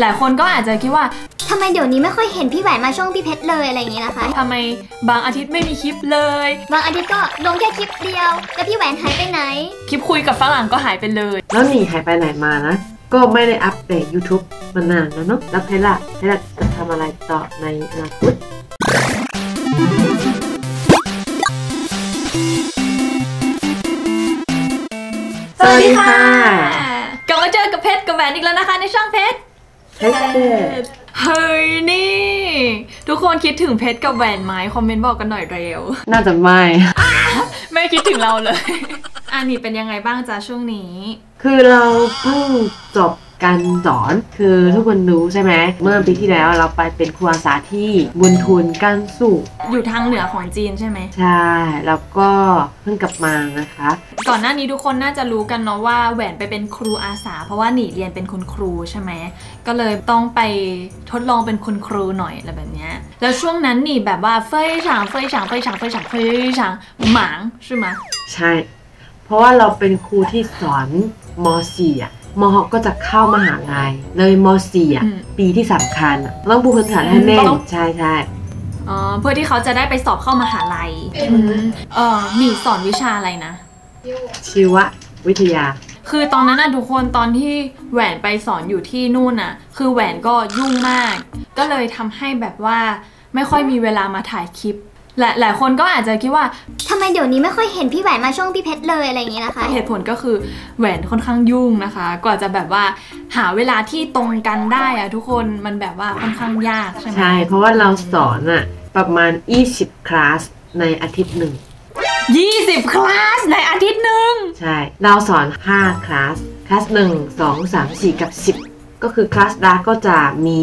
หลายคนก็อาจจะคิดว่าทำไมเดี๋ยวนี้ไม่ค่อยเห็นพี่แหวนมาช่องพี่เพชรเลยอะไรอย่างนี้นะคะทำไมบางอาทิตย์ไม่มีคลิปเลยบางอาทิตย์ก็ลงแค่คลิปเดียวแล้วพี่แหวนหายไปไหนคลิปคุยกับฝรั่งก็หายไปเลยแล้วหนีหายไปไหนมานะก็ไม่ได้อัปเดต YouTube มานานแล้วเนาะแล้วเพชรล่ะจะทำอะไรต่อในอนาคตสวัสดีค่ะกลับมาเจอกับเพชรกับแหวนอีกแล้วนะคะในช่องเพชรเฮ้ยนี่ทุกคนคิดถึงเพชรกับแหวนไหมคอมเมนต์บอกกันหน่อยเร็วน่าจะไม่คิดถึงเราเลยอันนี้เป็นยังไงบ้างจ้าช่วงนี้คือเราเพิ่งจบการสอนคือทุกคนรู้ใช่ไหมเมื่อปีที่แล้วเราไปเป็นครูอาสาที่บุญทุนกั้นสุขอยู่ทางเหนือของจีนใช่ไหมใช่แล้วก็เพิ่งกลับมานะคะก่อนหน้านี้ทุกคนน่าจะรู้กันเนาะว่าแหวนไปเป็นครูอาสาเพราะว่าหนีเรียนเป็นคุณครูใช่ไหมก็เลยต้องไปทดลองเป็นคุณครูหน่อยอะไรแบบนี้แล้วช่วงนั้นหนีแบบว่าเฟ้ยฉางหมางใช่ไหมใช่เพราะว่าเราเป็นครูที่สอนม.4 อะมหกก็จะเข้ามหาลัยเลยม4อ่ะปีที่สำคัญต้องปูพื้นฐานให้แน่นใช่เพื่อที่เขาจะได้ไปสอบเข้ามหาลัยหนีสอนวิชาอะไรนะชีววิทยาคือตอนนั้นนะทุกคนตอนที่แหวนไปสอนอยู่ที่นู่นน่ะคือแหวนก็ยุ่งมากก็เลยทำให้แบบว่าไม่ค่อยมีเวลามาถ่ายคลิปหลายคนก็อาจจะคิดว่าทำไมเดี๋ยวนี้ไม่ค่อยเห็นพี่แหวนมาช่องพี่เพชรเลยอะไรอย่างนี้นะคะเหตุผลก็คือแหวนค่อนข้างยุ่งนะคะกว่าจะแบบว่าหาเวลาที่ตรงกันได้อะทุกคนมันแบบว่าค่อนข้างยากใช่ไหมใช่เพราะว่าเราสอนอะประมาณ20คลาสในอาทิตย์หนึ่ง20คลาสในอาทิตย์หนึ่งใช่เราสอน5คลาส1, 2, 3, 4 กับ 10ก็คือคลาสดาร์กก็จะมี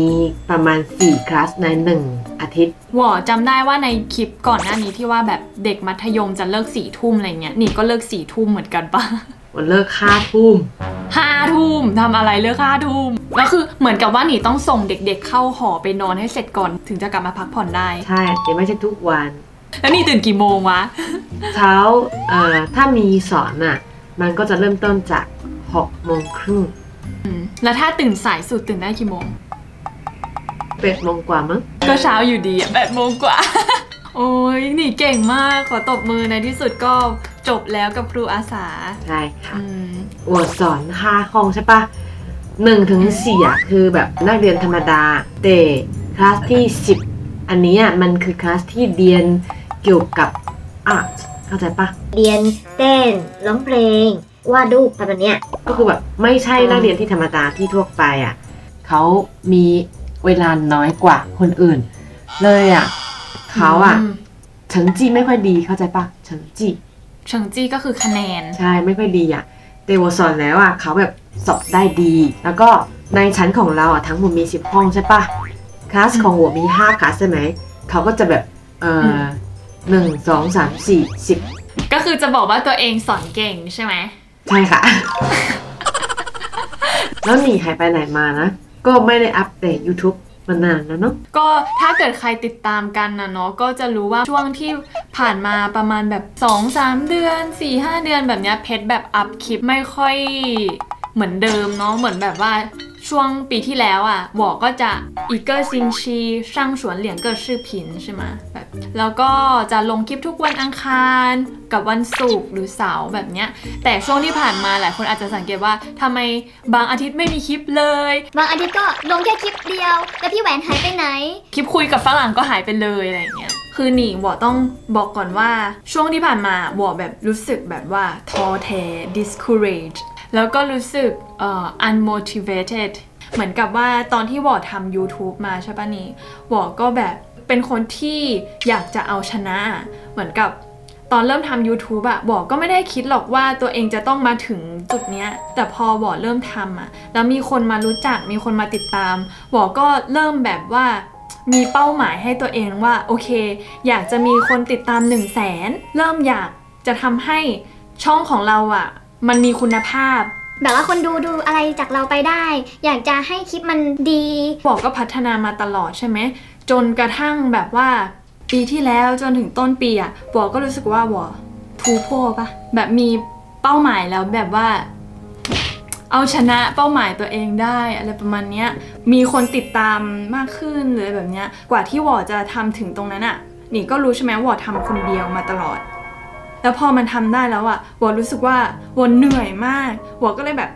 ประมาณ4คลาสใน1อาทิตย์ว้าจำได้ว่าในคลิปก่อนหน้านี้ที่ว่าแบบเด็กมัธยมจะเลิก4 ทุ่มอะไรเงี้ยนี่ก็เลิก4 ทุ่มเหมือนกันปะวันเลิก5 ทุ่มทำอะไรเลิก5 ทุ่มแล้วคือเหมือนกับว่านี่ต้องส่งเด็กๆเข้าหอไปนอนให้เสร็จก่อนถึงจะกลับมาพักผ่อนได้ใช่แต่ไม่ใช่ทุกวันแล้วนี่ตื่นกี่โมงวะเช้าถ้ามีสอนอ่ะมันก็จะเริ่มต้นจาก6 โมงครึ่งแล้วถ้าตื่นสายสุดตื่นได้กี่โมง8 โมงกว่ามั้งก็เช้าอยู่ดีอะ8 โมงกว่าโอ้ยนี่เก่งมากขอตบมือในที่สุดก็จบแล้วกับครูอาสาใช่ค่ะอวดสอน5 ห้องใช่ปะ1 ถึง 4อะคือแบบนักเรียนธรรมดาแต่คลาสที่10อันนี้มันคือคลาสที่เรียนเกี่ยวกับอาร์ตเข้าใจปะเรียนเต้นร้องเพลงวาดรูปอะไรแบบเนี้ยก็คือแบบไม่ใช่นักเรียนที่ธรรมดาที่ทั่วไปอ่ะเขามีเวลาน้อยกว่าคนอื่นเลยอ่ะเขาอ่ะเฉิงจี้ไม่ค่อยดีเข้าใจปะเฉิงจี้ก็คือคะแนนใช่ไม่ค่อยดีอ่ะแต่วอสอนแล้วอ่ะเขาแบบสอบได้ดีแล้วก็ในชั้นของเราอ่ะทั้งหมดมี10 ห้องใช่ปะคลาสของหัวมี5 คลาสใช่ไหมเขาก็จะแบบ1, 2, 3, 4, 10ก็คือจะบอกว่าตัวเองสอนเก่งใช่ไหมใช่ค่ะ แล้วหนีหายไปไหนมานะก็ไม่ได้อัปเดต YouTube มานานแล้วเนาะก็ถ้าเกิดใครติดตามกันนะเนาะก็จะรู้ว่าช่วงที่ผ่านมาประมาณแบบ 2-3 เดือน 4-5 เดือนแบบเนี้ยเพชรแบบอัพคลิปไม่ค่อยเหมือนเดิมเนาะเหมือนแบบว่าช่วงปีที่แล้วอ่ะบอกก็จะอีเกอร์ซิงชีช่างสวนเหลียงเกิดชื่อผินใช่ไหมแบบแล้วก็จะลงคลิปทุกวันอังคารกับวันศุกร์หรือเสาร์แบบเนี้ยแต่ช่วงที่ผ่านมาหลายคนอาจจะสังเกตว่าทำไมบางอาทิตย์ไม่มีคลิปเลยบางอาทิตย์ก็ลงแค่คลิปเดียวแล้วพี่แหวนหายไปไหนคลิปคุยกับฝรั่งก็หายไปเลยอะไรเงี้ยคือหนีวอต้องบอกก่อนว่าช่วงที่ผ่านมาวอแบบรู้สึกแบบว่าท้อแท้ discourageแล้วก็รู้สึกunmotivated เหมือนกับว่าตอนที่วอทำ YouTube มาใช่ป่ะนี่วอก็แบบเป็นคนที่อยากจะเอาชนะเหมือนกับตอนเริ่มทำ YouTube อะวอก็ไม่ได้คิดหรอกว่าตัวเองจะต้องมาถึงจุดเนี้ยแต่พอวอเริ่มทำอะแล้วมีคนมารู้จักมีคนมาติดตามวอก็เริ่มแบบว่ามีเป้าหมายให้ตัวเองว่าโอเคอยากจะมีคนติดตาม 100,000 เริ่มอยากจะทำให้ช่องของเราอะมันมีคุณภาพแบบว่าคนดูอะไรจากเราไปได้อยากจะให้คลิปมันดีบอกก็พัฒนามาตลอดใช่ไหมจนกระทั่งแบบว่าปีที่แล้วจนถึงต้นปีอ่ะบอกก็รู้สึกว่าบอกทูโพปะแบบมีเป้าหมายแล้วแบบว่า เอาชนะเป้าหมายตัวเองได้อะไรประมาณนี้มีคนติดตามมากขึ้นเลยแบบนี้กว่าที่วอร์จะทำถึงตรงนั้นอ่ะหนิงก็รู้ใช่ไหมวอร์ทำคนเดียวมาตลอดแล้วพอมันทำได้แล้วอ่ะวอร์รู้สึกว่าวอร์เหนื่อยมากวอร์ก็เลยแบบ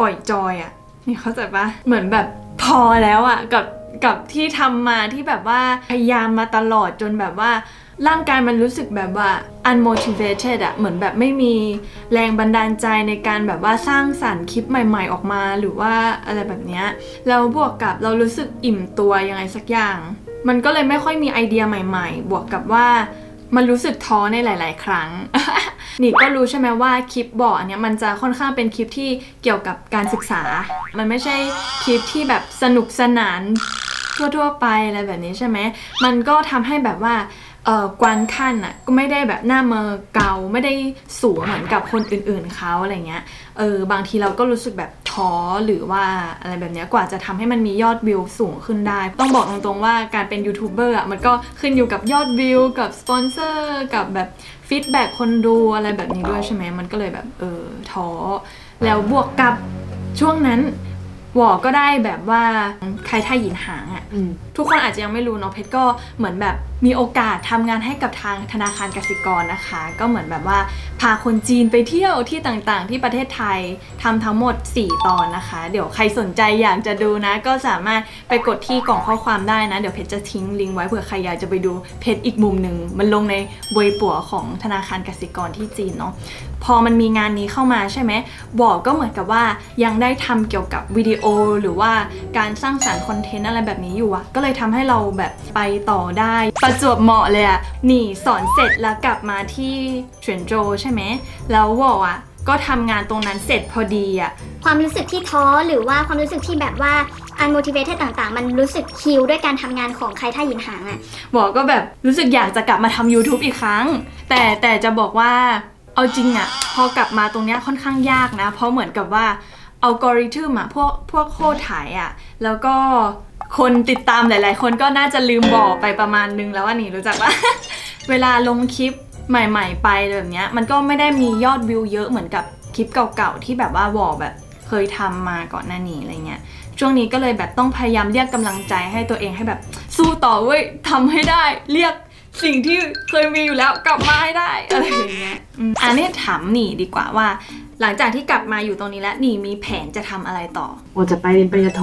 ปล่อยจอยอ่ะนี่เข้าใจปะเหมือนแบบพอแล้วอ่ะกับที่ทำมาที่แบบว่าพยายามมาตลอดจนแบบว่าร่างกายมันรู้สึกแบบว่า unmotivated อะเหมือนแบบไม่มีแรงบันดาลใจในการแบบว่าสร้างสรรค์คลิปใหม่ๆออกมาหรือว่าอะไรแบบนี้แล้วบวกกับเรารู้สึกอิ่มตัวยังไงสักอย่างมันก็เลยไม่ค่อยมีไอเดียใหม่ๆบวกกับว่ามันรู้สึกท้อในหลายๆครั้ง นี่ก็รู้ใช่ไหมว่าคลิปบอร์ดอันนี้มันจะค่อนข้างเป็นคลิปที่เกี่ยวกับการศึกษามันไม่ใช่คลิปที่แบบสนุกสนานทั่วๆไปอะไรแบบนี้ใช่ไหมมันก็ทำให้แบบว่ากวางขั้นอ่ะก็ไม่ได้แบบหน้าเมอเกาไม่ได้สูงเหมือนกับคนอื่นๆเขาอะไรเงี้ยบางทีเราก็รู้สึกแบบท้อหรือว่าอะไรแบบนี้กว่าจะทำให้มันมียอดวิวสูงขึ้นได้ต้องบอกตรงๆว่าการเป็นยูทูบเบอร์อ่ะมันก็ขึ้นอยู่กับยอดวิวกับสปอนเซอร์กับแบบฟีดแบ็กคนดูอะไรแบบนี้ด้วยใช่ไหมมันก็เลยแบบท้อแล้วบวกกับช่วงนั้นวอก็ได้แบบว่าใครท่าหยินหางอ่ะทุกคนอาจจะยังไม่รู้เนาะเพชรก็เหมือนแบบมีโอกาสทำงานให้กับทางธนาคารกสิกรนะคะก็เหมือนแบบว่าพาคนจีนไปเที่ยวที่ต่างๆที่ประเทศไทยทำทั้งหมด4 ตอนนะคะเดี๋ยวใครสนใจอยากจะดูนะก็สามารถไปกดที่กล่องข้อความได้นะเดี๋ยวเพชรจะทิ้งลิงก์ไว้เผื่อใครอยากจะไปดูเพชรอีกมุมหนึ่งมันลงในเว็บปัวของธนาคารกสิกรที่จีนเนาะพอมันมีงานนี้เข้ามาใช่ไหมวอก็เหมือนกับว่ายังได้ทำเกี่ยวกับวิดีโอหรือว่าการสร้างสรรค์คอนเทนต์อะไรแบบนี้อยู่อะก็เลยทำให้เราแบบไปต่อได้ประจวบเหมาะเลยอะหนีสอนเสร็จแล้วกลับมาที่เฉินโจวใช่ไหมแล้ววออะก็ทำงานตรงนั้นเสร็จพอดีอะความรู้สึกที่ท้อหรือว่าความรู้สึกที่แบบว่าunmotivated ต่างๆมันรู้สึกคิวด้วยการทำงานของใครท่าหยินหางอะวอก็แบบรู้สึกอยากจะกลับมาทำ YouTube อีกครั้งแต่จะบอกว่าเอาจริงอะพอกลับมาตรงเนี้ยค่อนข้างยากนะเพราะเหมือนกับว่าอัลกอริทึมอะพวกโคตรถ่ายอะแล้วก็คนติดตามหลายๆคนก็น่าจะลืมบอกไปประมาณนึงแล้วว่านี่รู้จักว่า เวลาลงคลิปใหม่ๆไปแบบเนี้ยมันก็ไม่ได้มียอดวิวเยอะเหมือนกับคลิปเก่าๆที่แบบว่าวอแบบเคยทำมาก่อนหน้านี้อะไรเงี้ยช่วงนี้ก็เลยแบบต้องพยายามเรียกกำลังใจให้ตัวเองให้แบบสู้ต่อเว้ยทำให้ได้เรียกสิ่งที่เคยมีอยู่แล้วกลับมาให้ได้อะไรอย่างเงี้ยอันนี้ถามหนีดีกว่าว่าหลังจากที่กลับมาอยู่ตรงนี้แล้วหนีมีแผนจะทำอะไรต่อว่าจะไปเรียนปริญญาโท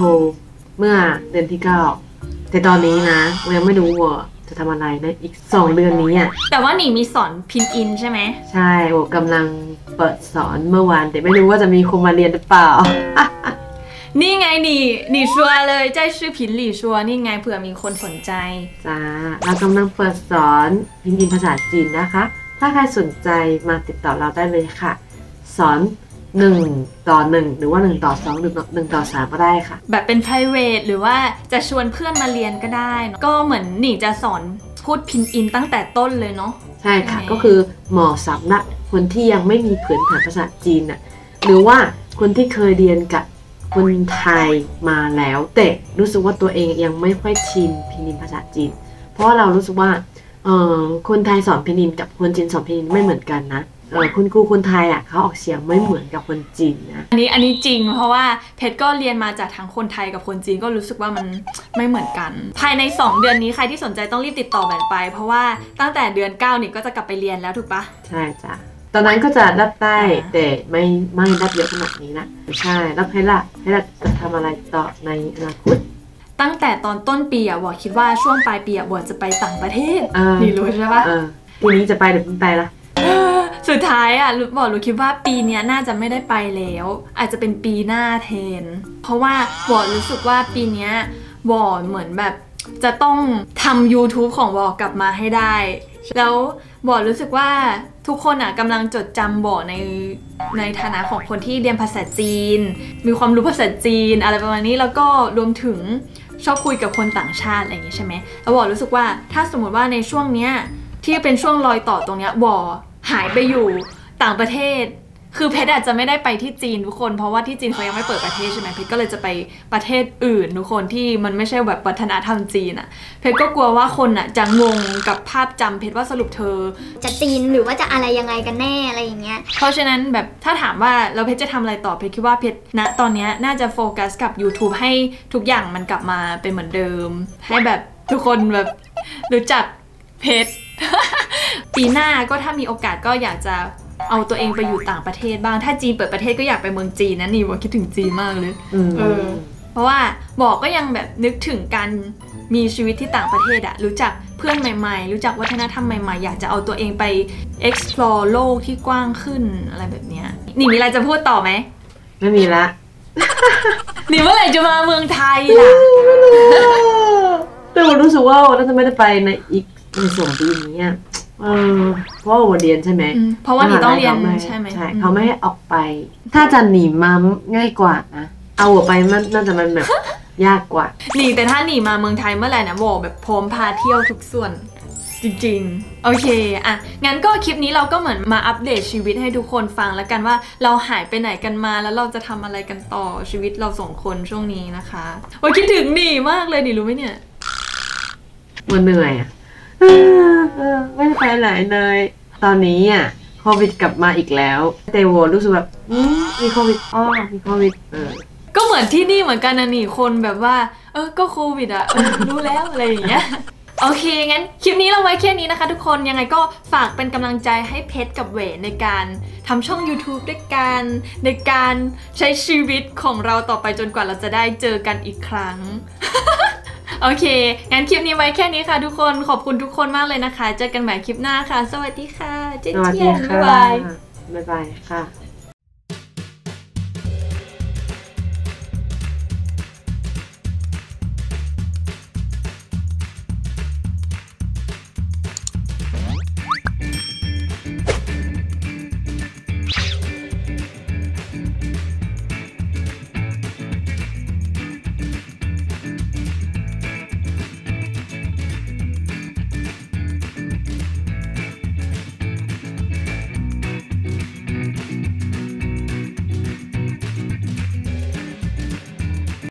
เมื่อเดือนที่9แต่ตอนนี้นะยังไม่รู้ว่าจะทำอะไรในอีก2เดือนนี้อ่ะแต่ว่าหนีมีสอนพินอินใช่ไหมใช่ว่ากำลังเปิดสอนเมื่อวานแต่ไม่รู้ว่าจะมีคนมาเรียนหรือเปล่า นี่ไงหนีชัวเลยใจชื่อพินหลี่ชัวนี่ไงเผื่อมีคนสนใจจ้าเรากำลังเปิดสอนพินอินภาษาจีนนะคะถ้าใครสนใจมาติดต่อเราได้เลยค่ะสอน1 ต่อ 1หรือว่า1 ต่อ 2หรือ1 ต่อ 3ก็ได้ค่ะแบบเป็น private หรือว่าจะชวนเพื่อนมาเรียนก็ได้ก็เหมือนหนีจะสอนพูดพินอินตั้งแต่ต้นเลยเนาะใช่ค่ะก็คือเหมาะสำหรับคนที่ยังไม่มีพื้นฐานภาษาจีนน่ะหรือว่าคนที่เคยเรียนกับคนไทยมาแล้วแต่รู้สึกว่าตัวเองยังไม่ค่อยชินพินอินภาษาจีนเพราะเรารู้สึกว่าคนไทยสอนพินอินกับคนจีนสอนพินอินไม่เหมือนกันนะคุณครูคนไทยอ่ะเขาออกเสียงไม่เหมือนกับคนจีนนะอันนี้จริงเพราะว่าเพชรก็เรียนมาจากทั้งคนไทยกับคนจีนก็รู้สึกว่ามันไม่เหมือนกันภายใน2 เดือนนี้ใครที่สนใจต้องรีบติดต่อแบนไปเพราะว่าตั้งแต่เดือน9นี่ก็จะกลับไปเรียนแล้วถูกปะใช่จ้ะตอนนั้นก็จะรับได้แต่ไม่รับเยอะขนาดนี้นะใช่รับให้ละจะทำอะไรต่อในอนาคตตั้งแต่ตอนต้นปีอ่ะวอคิดว่าช่วงปลายปีอ่ะวอจะไปต่างประเทศนี่รู้ใช่ปะปีนี้จะไปหรือไม่ไปล่ะสุดท้ายอ่ะบอกรู้คิดว่าปีนี้น่าจะไม่ได้ไปแล้วอาจจะเป็นปีหน้าแทนเพราะว่าบอรู้สึกว่าปีนี้บอเหมือนแบบจะต้องทำ YouTube ของบอกลับมาให้ได้แล้วบอรู้สึกว่าทุกคนอ่ะกำลังจดจำบอในฐานะของคนที่เรียนภาษาจีนมีความรู้ภาษาจีนอะไรประมาณนี้แล้วก็รวมถึงชอบคุยกับคนต่างชาติอะไรอย่างนี้ใช่ไหมแล้วบอรู้สึกว่าถ้าสมมติว่าในช่วงเนี้ยที่เป็นช่วงรอยต่อตรงเนี้ยบอหายไปอยู่ต่างประเทศ คือเพชรอาจจะไม่ได้ไปที่จีนทุกคนเพราะว่าที่จีนเขายังไม่เปิดประเทศใช่ไหมเพชรก็เลยจะไปประเทศอื่นทุกคนที่มันไม่ใช่แบบวัฒนธรรมจีนอ่ะเพชรก็กลัวว่าคนอ่ะจะงงกับภาพจำเพชรว่าสรุปเธอจะจีนหรือว่าจะอะไรยังไงกันแน่อะไรอย่างเงี้ยเพราะฉะนั้นแบบถ้าถามว่าเราเพชรจะทำอะไรต่อเพชรคิดว่าเพชรณตอนนี้น่าจะโฟกัสกับ YouTube ให้ทุกอย่างมันกลับมาเป็นเหมือนเดิมให้แบบทุกคนแบบรู้จักเพชร ปีหน้าก็ถ้ามีโอกาสก็อยากจะเอาตัวเองไปอยู่ต่างประเทศบ้างถ้าจีนเปิดประเทศก็อยากไปเมืองจีนนะนี่ว่าคิดถึงจีนมากเลยเพราะว่าบอกก็ยังแบบนึกถึงการมีชีวิตที่ต่างประเทศอะรู้จักเพื่อนใหม่ๆรู้จักวัฒนธรรมใหม่ๆอยากจะเอาตัวเองไป explore โลกที่กว้างขึ้นอะไรแบบเนี้ยนี่มีอะไรจะพูดต่อไหมไม่มีละ นี่เมื่อไหร่จะมาเมืองไทยล่ะ แต่ผมรู้สึกว่าน่าจะไม่ได้ไปในอีกสองปีนี้เพราะว่าเรียนใช่ไหมเพราะว่าหนีต้องเรียนใช่ไหมใช่เขาไม่ให้ออกไปถ้าจะหนีมาง่ายกว่านะเอาออกไปมันน่าจะมันแบบยากกว่าหนีแต่ถ้าหนีมาเมืองไทยเมื่อไหร่นะโบแบบพร้อมพาเที่ยวทุกส่วนจริงๆโอเคอ่ะงั้นก็คลิปนี้เราก็เหมือนมาอัปเดตชีวิตให้ทุกคนฟังแล้วกันว่าเราหายไปไหนกันมาแล้วเราจะทำอะไรกันต่อชีวิตเราสองคนช่วงนี้นะคะโอ้คิดถึงหนีมากเลยหนีรู้ไหมเนี่ยมันเหนื่อยไม่ไปไหนเลยตอนนี้อ่ะโควิดกลับมาอีกแล้วเตโวรู้สึกแบบมีโควิดอ๋อมีโควิดก็เหมือนที่นี่เหมือนกันนะนี่คนแบบว่าก็โควิดอ่ะรู้แล้วอะไรอย่างเงี้ยโอเคงั้นคลิปนี้เราไว้แค่นี้นะคะทุกคนยังไงก็ฝากเป็นกำลังใจให้เพชรกับเวในการทำช่อง YouTube ด้วยกันในการใช้ชีวิตของเราต่อไปจนกว่าเราจะได้เจอกันอีกครั้งโอเคงั้นคลิปนี้ไว้แค่นี้ค่ะทุกคนขอบคุณทุกคนมากเลยนะคะเจอกันใหม่คลิปหน้าค่ะสวัสดีค่ะเจ๊เจี๊ยนบ๊ายบายบ๊ายบายค่ะ